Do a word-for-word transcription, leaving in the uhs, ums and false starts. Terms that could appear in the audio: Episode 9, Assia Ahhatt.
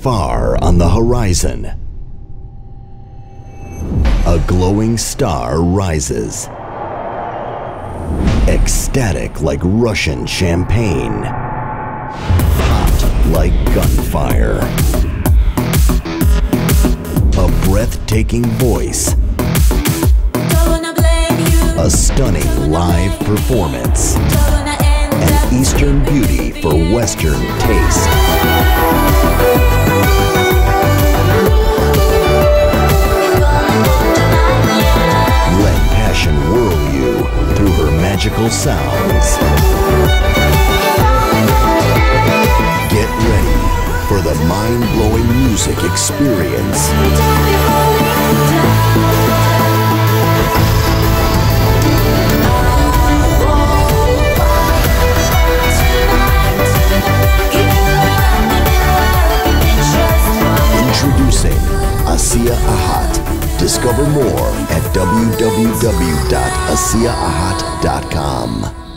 far on the horizon. A glowing star rises, ecstatic like Russian champagne, hot like gunfire. A breathtaking voice, a stunning live performance, an Eastern beauty for Western taste. Let passion whirl you through her magical sounds. Get ready for the mind-blowing music experience. Introducing Assia Ahhatt. Discover more at w w w dot assia ahhatt dot com.